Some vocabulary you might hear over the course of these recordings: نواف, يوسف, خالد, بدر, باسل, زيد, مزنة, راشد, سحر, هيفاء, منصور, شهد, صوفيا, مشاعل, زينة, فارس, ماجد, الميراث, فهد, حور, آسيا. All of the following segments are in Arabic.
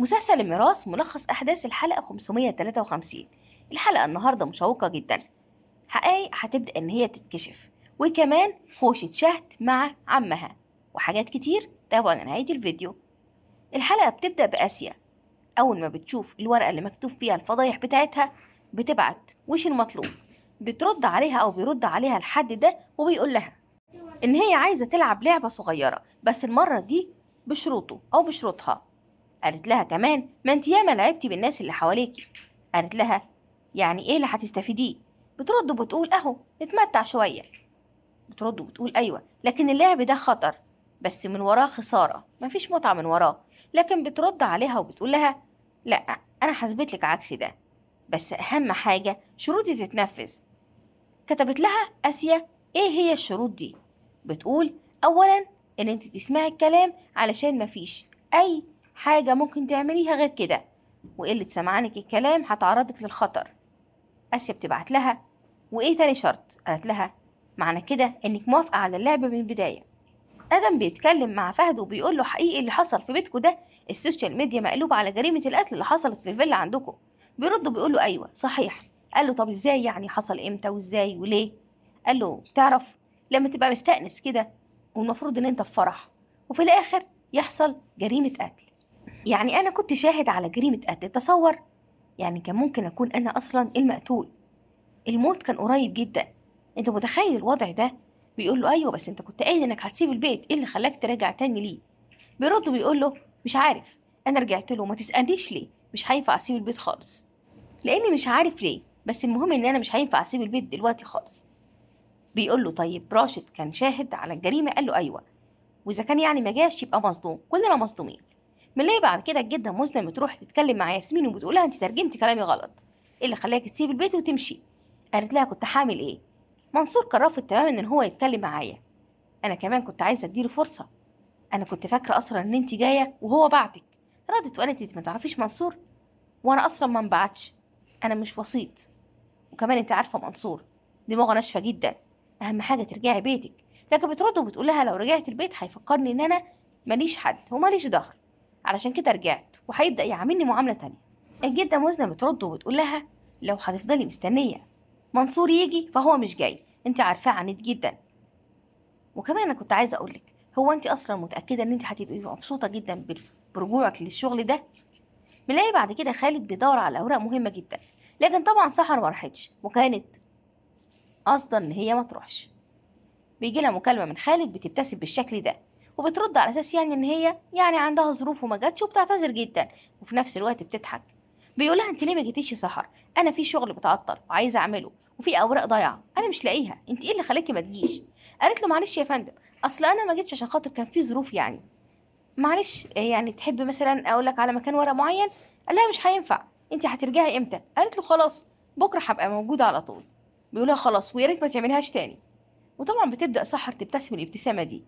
مسلسل الميراث، ملخص أحداث الحلقة 553. الحلقة النهاردة مشوقة جدا، حقائق هتبدأ إن هي تتكشف، وكمان خوشة شهد مع عمها وحاجات كتير. تابعوا لنهاية الفيديو. الحلقة بتبدأ بآسيا، أول ما بتشوف الورقة اللي مكتوب فيها الفضايح بتاعتها بتبعت وش المطلوب، بترد عليها أو بيرد عليها الحد ده وبيقول لها إن هي عايزة تلعب لعبة صغيرة، بس المرة دي بشروطه أو بشروطها. قالت لها كمان ما انت ياما لعبتي بالناس اللي حواليكي. قالت لها يعني ايه اللي هتستفيديه؟ بترد وبتقول اهو نتمتع شويه. بترد وبتقول ايوه لكن اللعب ده خطر، بس من وراه خساره، مفيش متعه من وراه. لكن بترد عليها وبتقول لها لا انا هثبت لك عكس ده، بس اهم حاجه شروطي تتنفذ. كتبت لها آسيا ايه هي الشروط دي؟ بتقول اولا ان انت تسمعي الكلام علشان مفيش اي حاجة ممكن تعمليها غير كده، وقلة سمعانك الكلام هتعرضك للخطر. آسيا بتبعت لها وإيه تاني شرط؟ قالت لها معنى كده إنك موافقة على اللعبة من البداية. آدم بيتكلم مع فهد وبيقول له حقيقي اللي حصل في بيتكم ده، السوشيال ميديا مقلوبة على جريمة القتل اللي حصلت في الفيلا عندكم. بيرد وبيقول له أيوه صحيح. قال له طب إزاي يعني، حصل إمتى وإزاي وليه؟ قال له تعرف لما تبقى مستأنس كده والمفروض إن أنت في فرح وفي الآخر يحصل جريمة قتل. يعني أنا كنت شاهد على جريمة قتل، تصور؟ يعني كان ممكن أكون أنا أصلا المقتول، الموت كان قريب جدا. أنت متخيل الوضع ده؟ بيقول له أيوه بس أنت كنت قايل إنك هتسيب البيت، إيه اللي خلاك تراجع تاني ليه؟ بيرد وبيقول له مش عارف، أنا رجعت له، ما تسألنيش ليه، مش هينفع أسيب البيت خالص، لأني مش عارف ليه، بس المهم إن أنا مش هينفع أسيب البيت دلوقتي خالص. بيقول له طيب راشد كان شاهد على الجريمة؟ قال له أيوه، وإذا كان يعني ما جاش يبقى مصدوم، كلنا مصدومين. بنلاقي بعد كده الجدة مزنة بتروح تتكلم مع ياسمين وبتقول لها انت ترجمتي كلامي غلط، ايه اللي خلاك تسيب البيت وتمشي؟ قالت لها كنت هعمل ايه؟ منصور كان رافض تماما ان هو يتكلم معايا، انا كمان كنت عايزه اديله فرصه، انا كنت فاكره اصلا ان انت جايه وهو بعتك. ردت وقالت انت ما تعرفيش منصور، وانا اصلا ما انبعتش، انا مش وسيط، وكمان انت عارفه منصور دماغه ناشفه جدا، اهم حاجه ترجعي بيتك. لكن بترد وبتقول لها لو رجعت البيت هيفكرني ان انا ماليش حد وماليش ظهر، علشان كده رجعت وهيبدأ يعاملني معاملة تانية. الجدة مزنة بترد وبتقول لها لو هتفضلي مستنية منصور يجي فهو مش جاي، انت عارفاه عنيد جدا، وكمان انا كنت عايزة اقولك هو انت اصلا متأكدة ان انت هتبقي مبسوطة جدا برجوعك للشغل ده؟ بنلاقي بعد كده خالد بيدور على اوراق مهمة جدا، لكن طبعا سحر مرحتش وكانت قصدا ان هي متروحش. بيجي لها مكالمة من خالد بتبتسم بالشكل ده، وبترد على اساس يعني ان هي يعني عندها ظروف وما جاتش، وبتعتذر جدا وفي نفس الوقت بتضحك. بيقول لها انت ليه ما جيتيش يا سحر؟ انا في شغل بتعطل وعايزه اعمله، وفي اوراق ضايعه انا مش لاقيها، انت ايه اللي خلاكي ما تجيش؟ قالت له معلش يا فندم اصل انا ما جيتش عشان خاطر كان في ظروف، يعني معلش يعني تحب مثلا اقول لك على مكان ورق معين؟ قال لها مش هينفع، انت هترجعي امتى؟ قالت له خلاص بكره هبقى موجوده على طول. بيقول لها خلاص ويا ريت ما تعملهاش تاني. وطبعا بتبدا سحر تبتسم الابتسامه دي،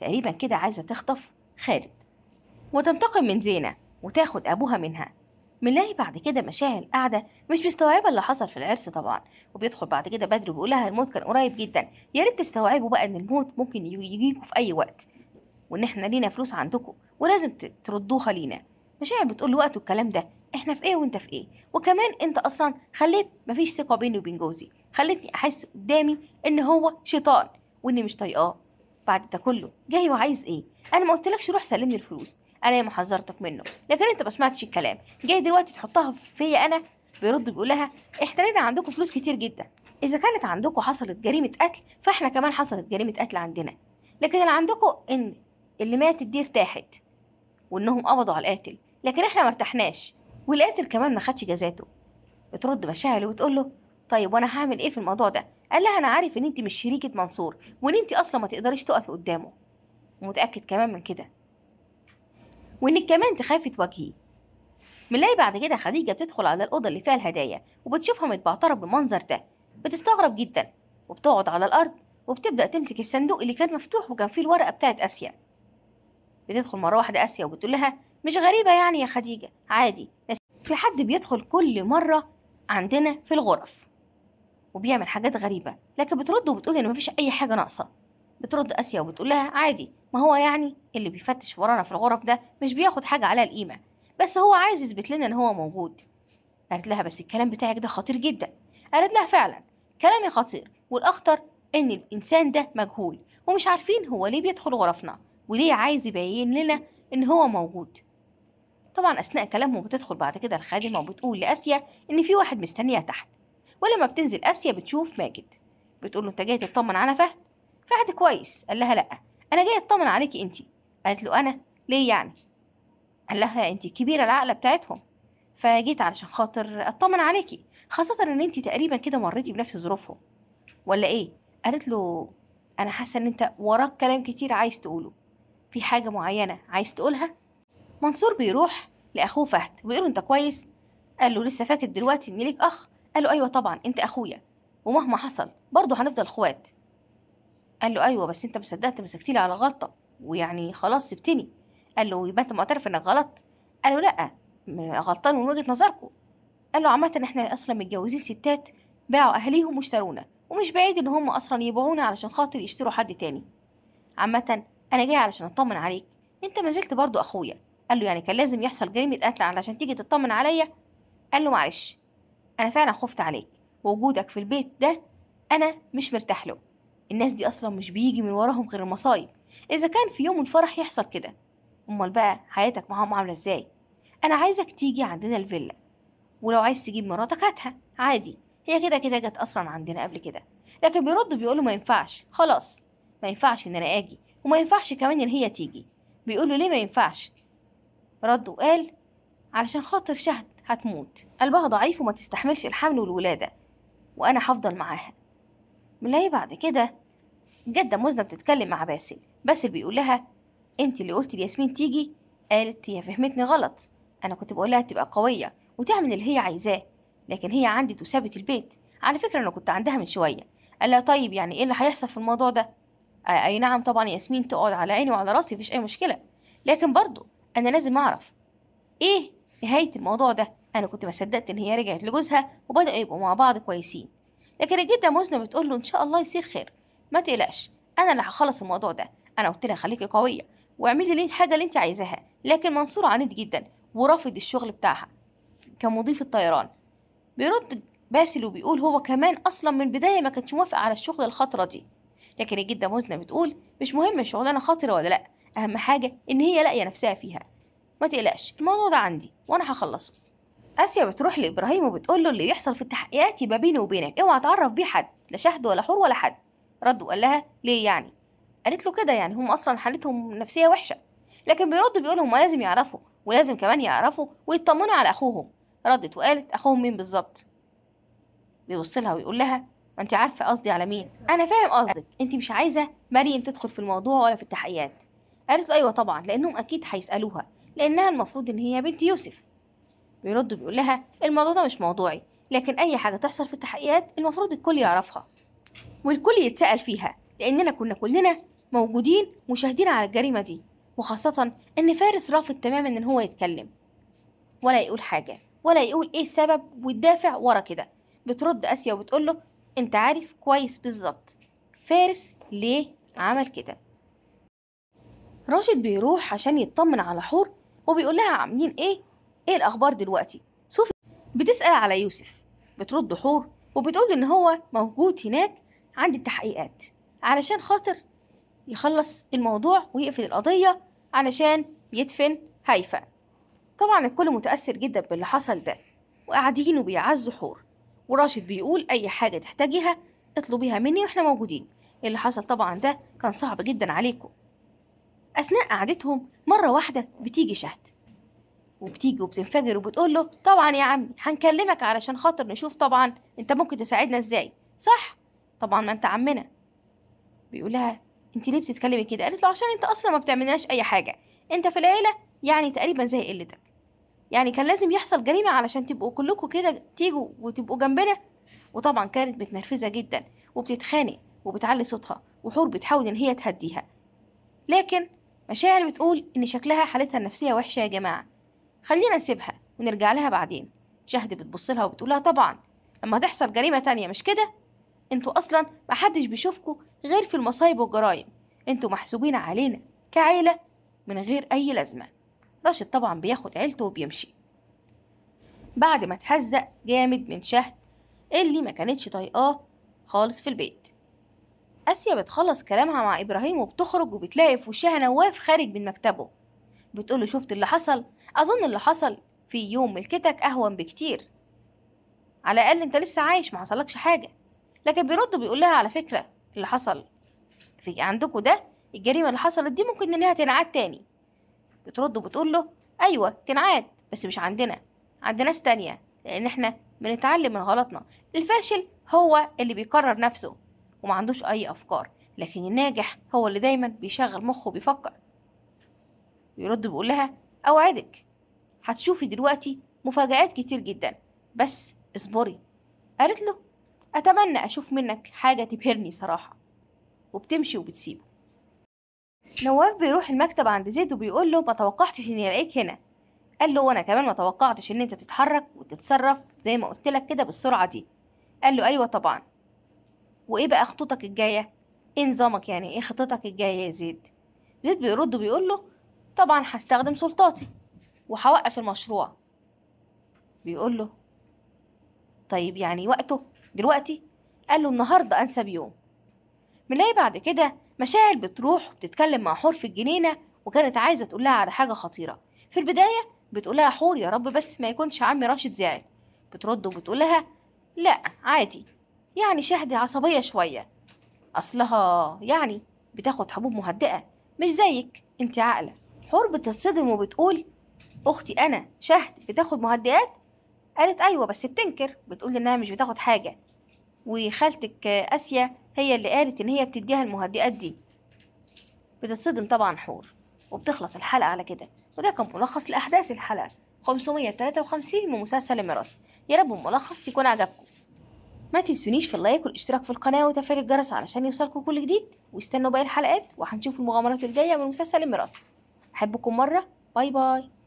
تقريبا كده عايزه تخطف خالد وتنتقم من زينه وتاخد ابوها منها. بنلاقي بعد كده مشاعل قاعده مش مستوعبه اللي حصل في العرس طبعا، وبيدخل بعد كده بدر وبيقول لها الموت كان قريب جدا، يا ريت تستوعبوا بقى ان الموت ممكن يجيكوا في اي وقت، وان احنا لينا فلوس عندكم ولازم تردوها لينا. مشاعل بتقول له وقت الكلام ده، احنا في ايه وانت في ايه؟ وكمان انت اصلا خليت مفيش ثقه بيني وبين جوزي، خلتني احس قدامي ان هو شيطان واني مش طايقاه. بعد ده كله جاي وعايز ايه؟ انا ما قلتلكش روح سلمني الفلوس، انا ما حذرتك منه لكن انت ما سمعتش الكلام، جاي دلوقتي تحطها فيا انا. بيرد بيقول لها احنا لينا عندكم فلوس كتير جدا، اذا كانت عندكم حصلت جريمه قتل فاحنا كمان حصلت جريمه قتل عندنا، لكن اللي عندكم ان اللي ماتت دي ارتاحت وانهم قبضوا على القاتل، لكن احنا ما ارتحناش والقاتل كمان ما خدش جزاته. بترد مشاعل وتقول له طيب وانا هعمل ايه في الموضوع ده؟ قال لها انا عارف ان انت مش شريكه منصور وان انت اصلا ما تقدريش تقفي قدامه، ومتاكد كمان من كده وانك كمان تخافي تواجهيه. بنلاقي بعد كده خديجه بتدخل على الاوضه اللي فيها الهدايا وبتشوفها متبعتره بالمنظر ده، بتستغرب جدا وبتقعد على الارض وبتبدا تمسك الصندوق اللي كان مفتوح وكان فيه الورقه بتاعت آسيا. بتدخل مره واحده آسيا وبتقول لها مش غريبه يعني يا خديجه، عادي في حد بيدخل كل مره عندنا في الغرف وبيعمل حاجات غريبة، لكن بترد وبتقول إن مفيش أي حاجة ناقصة. بترد آسيا وبتقول لها عادي، ما هو يعني اللي بيفتش ورانا في الغرف ده مش بياخد حاجة على القيمة، بس هو عايز يثبت لنا ان هو موجود. قالت لها بس الكلام بتاعك ده خطير جدا. قالت لها فعلا كلامي خطير، والاخطر ان الانسان ده مجهول ومش عارفين هو ليه بيدخل غرفنا وليه عايز يبين لنا ان هو موجود. طبعا اثناء كلامهم بتدخل بعد كده الخادمه وبتقول لاسيا ان في واحد مستنيها تحت، ولما بتنزل اسيا بتشوف ماجد بتقول له انت جاي تطمن على فهد؟ فهد كويس. قال لها لا انا جاي اطمن عليكي انت. قالت له انا ليه يعني؟ قال لها انت كبيره العقله بتاعتهم، فجيت علشان خاطر اطمن عليكي، خاصه ان انت تقريبا كده مريتي بنفس ظروفهم ولا ايه؟ قالت له انا حاسه ان انت وراك كلام كتير عايز تقوله، في حاجه معينه عايز تقولها؟ منصور بيروح لاخوه فهد ويقول له انت كويس؟ قال له لسه فاكر دلوقتي ان ليك اخ؟ قال له ايوه طبعا انت اخويا ومهما حصل برضه هنفضل اخوات. قال له ايوه بس انت ما صدقت مسكتيلي على غلطه ويعني خلاص سبتني. قال له يبقى انت معترف انك غلطت؟ قال له لا غلطان من وجهه نظركم. قال له عامه احنا اصلا متجوزين ستات باعوا اهاليهم واشترونا، ومش بعيد ان هم اصلا يبيعونا علشان خاطر يشتروا حد تاني. عامه انا جاي علشان اطمن عليك، انت ما زلت برضه اخويا. قال له يعني كان لازم يحصل جريمه قتل علشان تيجي تطمن عليا؟ قال له معلش انا فعلا خفت عليك، ووجودك في البيت ده انا مش مرتاح له، الناس دي اصلا مش بيجي من وراهم غير المصايب، اذا كان في يوم الفرح يحصل كده امال بقى حياتك معاهم عامله ازاي؟ انا عايزك تيجي عندنا الفيلا، ولو عايز تجيب مراتك هاتها عادي، هي كده كده جت اصلا عندنا قبل كده. لكن بيرد بيقول له ما ينفعش، خلاص ما ينفعش ان انا اجي وما ينفعش كمان ان هي تيجي. بيقول له ليه ما ينفعش؟ رد وقال علشان خاطر شهد هتموت، قلبها ضعيف وما تستحملش الحمل والولاده، وانا هفضل معاها. بنلاقي بعد كده جده مزنة بتتكلم مع باسل، باسل بيقول لها انت اللي قلتي لياسمين تيجي؟ قالت هي فهمتني غلط، انا كنت بقول لها تبقى قويه وتعمل اللي هي عايزاه، لكن هي عندت وسابت البيت، على فكره انا كنت عندها من شويه. قال لها طيب يعني ايه اللي هيحصل في الموضوع ده؟ اي نعم طبعا ياسمين تقعد على عيني وعلى راسي مفيش اي مشكله، لكن برضه انا لازم اعرف ايه نهايه الموضوع ده، انا كنت ما صدقت ان هي رجعت لجوزها وبداوا يبقوا مع بعض كويسين. لكن الجده مزنة بتقول له ان شاء الله يصير خير، ما تقلقش انا اللي هخلص الموضوع ده، انا قلت لها خليكي قويه واعملي الحاجه اللي انت عايزاها. لكن منصور عنيد جدا ورافض الشغل بتاعها كمضيف الطيران. بيرد باسل وبيقول هو كمان اصلا من البدايه ما كانش موافق على الشغل الخطره دي، لكن الجده مزنة بتقول مش مهم الشغلانه خطره ولا لا، اهم حاجه ان هي لاقيه نفسها فيها، ما تقلقش الموضوع ده عندي وانا هخلصه. اسيا بتروح لابراهيم وبتقول له اللي يحصل في التحقيقات يبقى بيني وبينك، اوعى تعرف بيه حد، لا شهد ولا حور ولا حد. رد وقال لها ليه يعني؟ قالت له كده يعني هم اصلا حالتهم النفسيه وحشه. لكن بيرد بيقول هم لازم يعرفوا ولازم كمان يعرفوا ويطمنوا على اخوهم. ردت وقالت اخوهم مين بالظبط؟ بيبص لها ويقول لها ما انت عارفه قصدي على مين. انا فاهم قصدك، انت مش عايزه مريم تدخل في الموضوع ولا في التحقيقات. قالت له ايوه طبعا لانهم اكيد هيسالوها لانها المفروض ان هي بنت يوسف. بيرد بيقول لها الموضوع ده مش موضوعي، لكن اي حاجه تحصل في التحقيقات المفروض الكل يعرفها والكل يتسال فيها، لاننا كنا كلنا موجودين ومشاهدين على الجريمه دي، وخاصه ان فارس رافض تماما ان هو يتكلم ولا يقول حاجه ولا يقول ايه السبب والدافع ورا كده. بترد اسيا وبتقول له انت عارف كويس بالظبط فارس ليه عمل كده. راشد بيروح عشان يطمن على حور وبيقول لها عاملين ايه الاخبار دلوقتي؟ صوفيا بتسال على يوسف، بترد حور وبتقول ان هو موجود هناك عند التحقيقات علشان خاطر يخلص الموضوع ويقفل القضيه علشان يدفن هيفاء. طبعا الكل متاثر جدا باللي حصل ده وقاعدين وبيعزوا حور، وراشد بيقول اي حاجه تحتاجيها اطلبيها مني واحنا موجودين، اللي حصل طبعا ده كان صعب جدا عليكم. اثناء قعدتهم مره واحده بتيجي شهد وبتيجي وبتنفجر وبتقول له طبعا يا عمي هنكلمك علشان خاطر نشوف طبعا انت ممكن تساعدنا ازاي، صح؟ طبعا ما انت عمنا. بيقول لها انت ليه بتتكلمي كده؟ قالت له عشان انت اصلا ما بتعملناش اي حاجه، انت في العيله يعني تقريبا زي قلتك، يعني كان لازم يحصل جريمه علشان تبقوا كلكم كده تيجوا وتبقوا جنبنا. وطبعا كانت متنرفزه جدا وبتتخانق وبتعلي صوتها، وحور بتحاول ان هي تهديها، لكن مشاعل بتقول ان شكلها حالتها النفسيه وحشه يا جماعه خلينا نسيبها ونرجع لها بعدين. شهد بتبص لها وبتقول لها طبعا اما هتحصل جريمه تانيه مش كده، انتوا اصلا ما حدش بيشوفكوا غير في المصايب والجرايم، انتوا محسوبين علينا كعيله من غير اي لازمه، راشد طبعا بياخد عيلته وبيمشي بعد ما اتهزق جامد من شهد اللي ما كانتش طايقاه خالص في البيت. آسيا بتخلص كلامها مع إبراهيم وبتخرج وبتلاقي في وشها نواف خارج من مكتبه بتقوله شفت اللي حصل؟ أظن اللي حصل في يوم ملكتك أهون بكتير، على الأقل أنت لسه عايش ما حصلكش حاجة. لكن بيرد بيقولها على فكرة اللي حصل في عندكوا ده الجريمة اللي حصلت دي ممكن إنها تنعاد تاني. بترد وبتقوله أيوة تنعاد بس مش عند ناس تانية، لأن إحنا بنتعلم من غلطنا. الفاشل هو اللي بيكرر نفسه وما عندوش أي أفكار، لكن الناجح هو اللي دايما بيشغل مخه وبيفكر. بيرد بيقولها أوعدك هتشوفي دلوقتي مفاجآت كتير جدا بس اصبري. قالت له أتمنى أشوف منك حاجة تبهرني صراحة، وبتمشي وبتسيبه. نواف بيروح المكتب عند زيد وبيقول له ما توقعتش إني ألاقيك هنا. قال له وأنا كمان ما توقعتش إن أنت تتحرك وتتصرف زي ما قلت لك كده بالسرعة دي. قال له أيوة طبعا. وإيه بقى خطتك الجاية؟ إيه نظامك يعني إيه خطتك الجاية يا زيد؟ زيد بيرد وبيقول له طبعا هستخدم سلطاتي وهوقف المشروع. بيقول له طيب يعني وقته دلوقتي؟ قال له النهارده أنسب يوم. بنلاقي بعد كده مشاعل بتروح وبتتكلم مع حور في الجنينة وكانت عايزة تقولها على حاجة خطيرة. في البداية بتقولها حور يا رب بس ما يكونش عمي راشد زعل. بترد وبتقولها لأ عادي يعني شهد عصبية شوية أصلها يعني بتاخد حبوب مهدئة مش زيك انت عاقلة. حور بتتصدم وبتقول أختي أنا شهد بتاخد مهدئات؟ قالت أيوة بس بتنكر بتقول إنها مش بتاخد حاجة وخالتك آسيا هي اللي قالت إن هي بتديها المهدئات دي. بتتصدم طبعا حور وبتخلص الحلقة على كده. وده كان ملخص لأحداث الحلقة 553 من مسلسل الميراث. يا رب الملخص يكون عجبكم. ما تنسونيش في اللايك والاشتراك في القناة وتفعيل الجرس علشان يوصلكم كل جديد، واستنوا باقي الحلقات وهنشوف المغامرات الجاية من مسلسل الميراث. أحبكم مرة، باي باي.